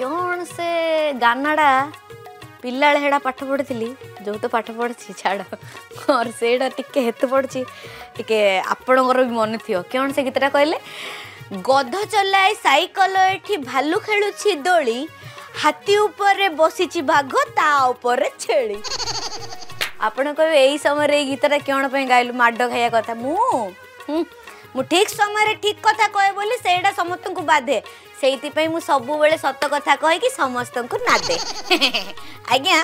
कौन से गानाटा पिला पाठ पढ़ी जो तो पाठ पढ़ी छाड़ और सेटा टेत पड़ी टे आपणकर भी मन थी कौन से गीतटा कहले गध चलाए साइकल एठी भालू खेलुछि दोली हाथी ऊपर बसिछि बाघ ता ऊपर छेली आपण कह यही समय ये गीतटा कौन पर गाइल माड खाया कथा मु ठीक समय ठीक कथा कहे बोली सेटा समस्त को बाधे से मु सब बेले सत कथा कहीकि समस्त को नादे आज्ञा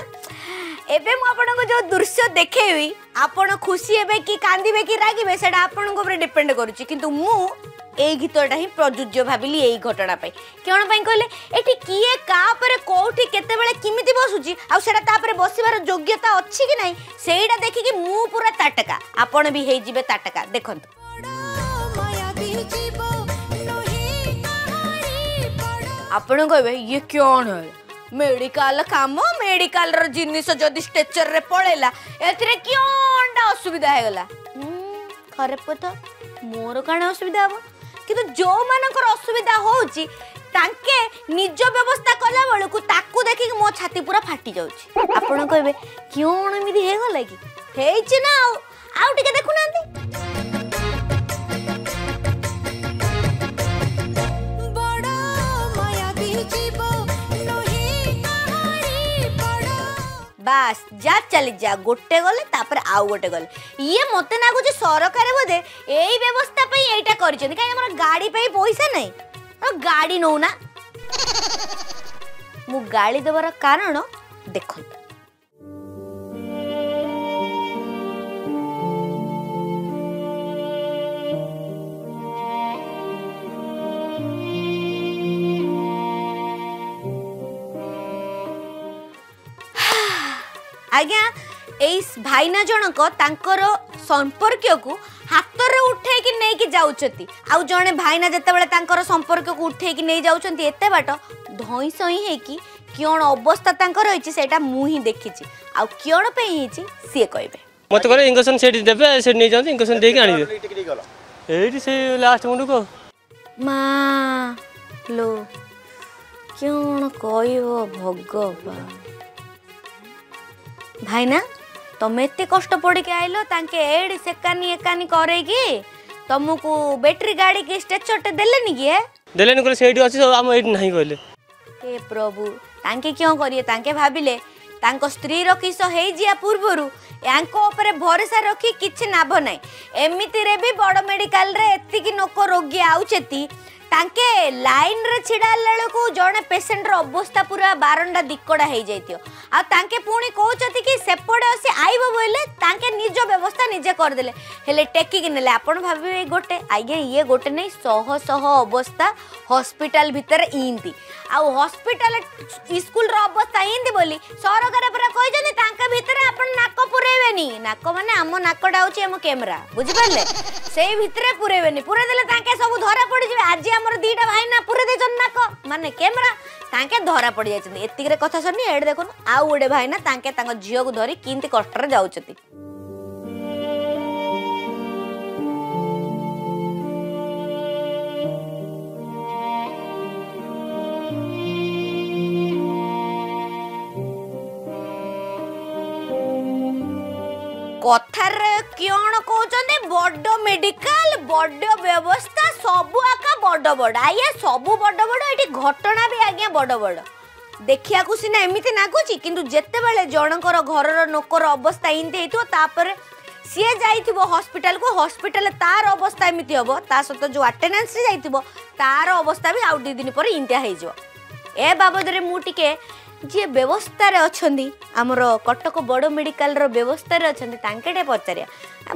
एवं मुझे को जो दृश्य देखेबी आपण खुशी हे कि कांदे कि रागे से आपण डिपेंड करुँच मु गीतटा ही प्रयोज्य भाविली यही घटना कौन पर कहले ये किए क्या कौटी केमी बसुची आपर बसबार योग्यता अच्छी कि नहीं सहीटा देखिकी मु पूरा ताटका आपण भी होइजिबे ताटका देखु आपण कह ये कौन है मेडिकल काम मेडिकल जिन स्ट्रेचर रे पड़ेगा ये कौन असुविधा है गला खरे पता मोर कण असुविधा हम कि जो मान असुविधा होके निज व्यवस्था कला बेलू देखिक मो छाती पूरा फाटी जाऊँ आपण कह कौन एमती है गला कि ना आउ टे देखुना बास जा चली जा गोटे गले तापर आउ गोटे गले ये मत लगुच सरकार बोधे यही व्यवस्था यहाँ कहीं गाड़ी पैसा नहीं गाड़ी नौना मु गाड़ी देवार कारण देख आज्ञा यही भाईना जनक संपर्क को हाथ में उठेक नहीं जाती आउ जड़े भाईना जितेबाला संपर्क को उठेक नहीं जाती एत बाट धई सई है कि कौन अवस्था रही सेटा मुझे देखी आउ कौन सी कहे मत कह इंजेक्शन से नहीं जाते इंजेक्शन देखे लास्ट मुंड को माँ लो कौन कह भगवान भाईना तुम एत कष्ट पड़के आइल तांके एड सेकानी एकानी करके तुमको बैटरी गाड़ी के स्ट्रेचर टे देलेनी कि देलेनी करे सेठी अछि सब हम एड नाही कहले हे प्रभु तांके क्यों करिए तांके भाबिले तांको स्त्री रखिस हे जिया पूर्वरु यांको ऊपर भरोसा रखी किछ नाभ नाही एमिति रे भी बड़ मेडिकल रे एति कि नोको रोगी आउचेती तांके लाइन रे छिड़ा लड़को जड़े पेसेंट रो अवस्था पूरा बारंडा दिक्कड़ा हो जाती आ तांके पुणी कहते कि सेपटे असी आईब बोले तांके निज व्यवस्था निजे करदे हेले टेकिक नेले आपण भाविबे गोटे आज्ञा ये गोटे नहीं शह शह अवस्था हॉस्पिटल भितर इंती आउ हॉस्पिटल स्कूल रो अवस्था इंती बोली सरकार पूरा कहजनी तांके भितर आपण नाक पुरेबेनी नाक माने आम नाकटा होची आम कैमरा बुझि परले सेही भितर पुरेबेनी पुरे देले तांके सब धरा पड़ी जे आज हमर दीटा भाईना पूरे दे जन्ना को माने कैमरा तांके धरा पड़ जायछन एतिक रे कथा सुननी एड देखो आ ओडे भाईना तांके तांग झियो को धरी किंती कष्ट रे जाउचती कथार कौन कौन बड़ मेडिकल बड़ व्यवस्था सबू आका बड़ बड़ आज्ञा सबू बड़ बड़ ये घटना भी आज्ञा बड़ बड़ देखा सीना एमती लगुच कितु जितेबाला जनकर घर नोकर अवस्था एमती होपर सी जा हॉस्पिटल को हॉस्पिटल तार अवस्था एमती हम ता सत जो आटेनान्स तार अवस्था भी आउ दिन पर इंटा हो बाबद मुझे जी व्यवस्था रे अच्छा आमर कटक बड़ मेडिकल व्यवस्था रे अच्छा पचारे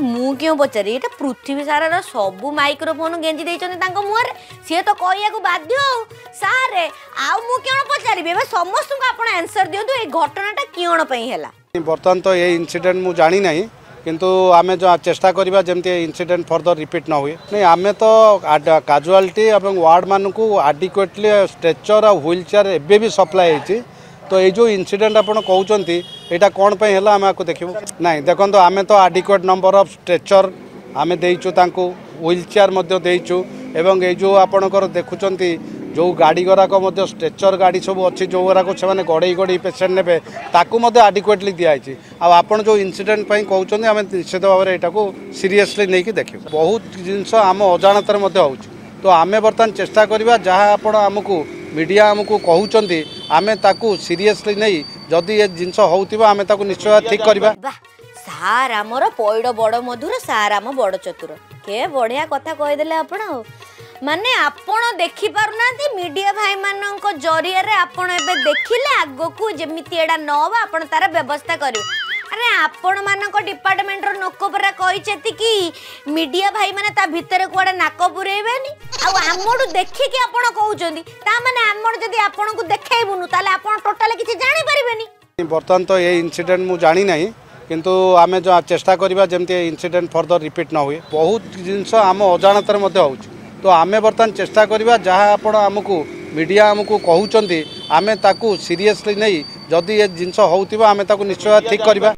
मु क्यों पचारे ये पृथ्वी सारा सब माइक्रोफोन गेंजी देते मुहर सी तो कह बाध्य सारे आउ मु क्यों पचारे समस्त को आप आंसर दिंतु ये घटनाटा कौन पर बर्तमान तो ये इनसीडेंट मुझे जानी ना किंतु आम जो चेष्टा करवा जमी इनसीडेंट फर्दर रिपीट न हुए नहीं आम तो काजुआलिटी एवं वार्ड मानक आडिक्वेटली स्ट्रेचर आ ह्विल चेयर एवं भी सप्लाय होती तो ये जो इनसीडेंट आपड़ कौन यहाँ कौन पर आम आपको देखू ना देखो आम तो आडिक्वेट नंबर ऑफ स्ट्रेचर आम देचु ह्विल चेयर देचु एवं ये जो आपणकर देखुं जो गाड़ी गुराक स्ट्रेचर गाड़ी सब अच्छी जो गुराक से गड़े गड़े पेसेंट ने आडिक्वेटली दिखाई आपड़ जो इनसीडेंट कहते हैं आम निश्चित भाव में यहाँ सीरीयसली नहीं कि देख बहुत जिनस आम अजाणत हो तो आमे बर्तमान चेष्टा करवा जहाँ आप आमको मीडिया आमको कहते आम सीरीयसली नहीं जदि ये जिनस होता आम निश्चय ठीक करवा सार आमर पैड बड़ मधुर सार आम बड़ चतुर के बढ़िया कथा कहीदेले आपण माने आपण देखि पारु नाथि मीडिया भाई मानन को जरिया रे आपण एबे देखिले आगो को जेमिति एडा नवा आपण तारा व्यवस्था करू। अरे आपण मानन को डिपार्टमेंट रो नोको परा कहि छेति कि मीडिया भाई माने ता भितर कोडा नाको पुरेबेनी आ आमडू देखि कि आपण कहउ जंदी ता माने आमड जदी आपण को देखाइबुनु ताले आपण टोटल किछि जानि परिबेनी। बर्तमान तो ए इन्सिडेंट मु जानि नाही किंतु आमे जो चेष्टा करिबा जेमति इन्सिडेंट फर्दर रिपीट न होए बहुत जिंस आम अजाणतर मध्ये होउछ तो आमे बर्तमान चेष्टा करिबा जहाँ आपण आमको मीडिया आमको कहउचंती आमे ताकू सीरीयसली नहीं जदि ए जिंस होउतिबा आमे ताकू निश्चय ठीक करिबा।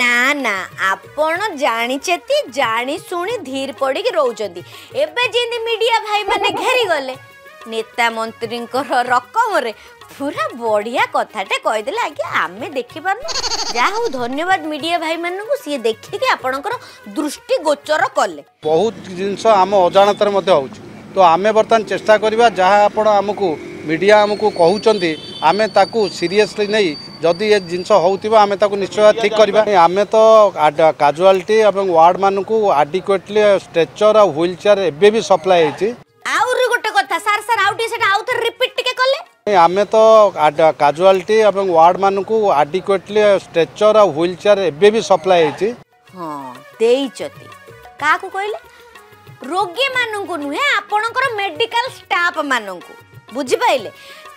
ना ना आपण जानिचेती जानि सुनी धीर पड़ी के रहउचंती एबे जेंदी मीडिया भाई माने घेरी गले नेता मंत्री रकम रे पूरा बढ़िया कथाटे कहीदेले आज आम देखी पार्न जहा हूँ धन्यवाद मीडिया भाई मान सी देखिक आपणकर दृष्टिगोचर कले बहुत जिनस आम अजाणत हो तो आम बर्तमान चेष्टा करवा जहाँ आप आमको मीडिया आमको कहते आम सीरीयसली नहीं जदि ये जिनस होता आम निश्चय ठीक करवा। आम तो काजुआलिटी और वार्ड मान को आडिक्वेटली स्ट्रेचर और ह्विल चेयर एवं भी सप्लाय होती आउरी गोटे कथा सार सार आउटी सेटा आउथर रिपीट टिके कले आमे तो काजुआलिटी और वार्ड मान को आडिक्वेटली स्ट्रेचर और ह्विल चेयर एवं भी सप्लाय होती हाँ देइचति का को कहले रोगी मान को नुहे आपनकर मेडिकल स्टाफ मान को बुझि पाइले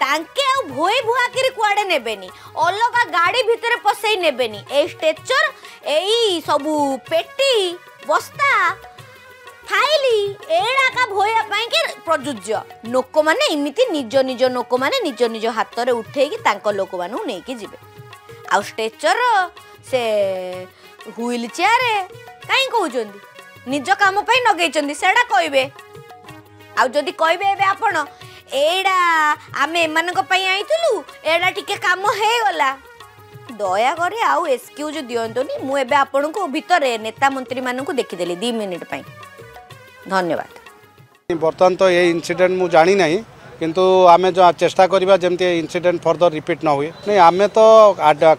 तांके आ भोई भुआकिरी कुआडे नेबेनी अलगा गाड़ी भीतर पसई नेबेनी ए स्ट्रेचर एई सबु पेटी बस्ता खाइली एड़ा का भोया पाई के प्रजुज्य लोक माने इमिति निज निज लोक माने निज निज हाथ रे उठे कि तांको लोक मानु नै कि जिवे आ स्ट्रेचर से व्हील चेयर काई कहउ जंदी निज काम पई नगै जंदी सेडा कहबे आ जदी कहबे एबे आपण एड़ा आमे मन को पई आइतलु एड़ा टिके काम हे गला दया करे आ एक्सक्यूज दियंतोनी मु एबे आपण को भीतर नेता मंत्री मानु को देखि देली 2 मिनिट पई धन्यवाद। बर्तमान तो ये इनसीडेंट मु जानी नहीं किंतु आम जो चेष्टा करवा जमती इनसीडेंट फर्दर रिपीट न हुए नहीं आम तो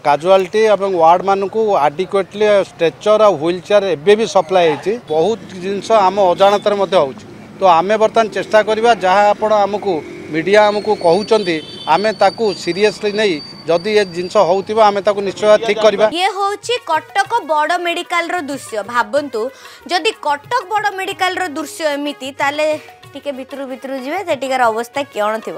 काजुआलिटी और वार्ड मान को आडिक्वेटली स्ट्रेचर और ह्विल चेयर एवं भी सप्लाय होती बहुत जिनस आम अजाणत हो तो आम बर्तमान चेष्टा करवा जहाँ आप आमको मीडिया आमको कहते आम सीरीयसली नहीं जदि ये जिनस होता आम निश्चय ठीक करवा। ये हूँ कटक बड़ मेडिकल रो दृश्य भावतु जदि कटक बड़ मेडिकल रो दृश्य एमती टे भितर भितर जीवे सेठिकार अवस्था कौन थी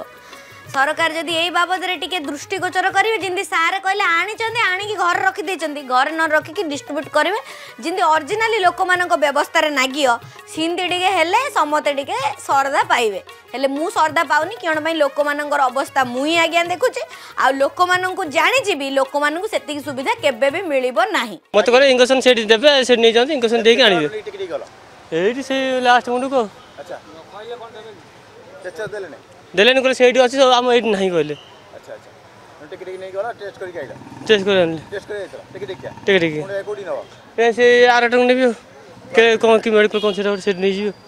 सरकार जदि यही बाबदे टे दृष्टिगोचर करेंगे जमी सारे कहले आनी घर रखिदे घर न रखिकी डिस्ट्रीब्यूट करेंगे जमी ओरिजिनली लोक मान व्यवस्था नागियो सिंती टे समते टे श्रद्धा पाइबे हेले मु श्रद्धा पाऊनी कौन पर लोक मानर अवस्था मुई आज्ञा देखुचे आ लोक मानू जाणी लोक मानू से सुविधा केवे मिल ना मत कह इंजेक्शन से देवे से नहीं जाते इंजेक्शन देके आनी से लास्ट मुंड को देलेन को सेडी अछि हम एड नाही कहले अच्छा अच्छा टिक टिक नै गला टेस्ट करि आइला टेस्ट करि आइला टिक टिक कोडी नवा ए से आरटंग नेबियो के कोन कि मेडिकल कोन से सेड नै जियो।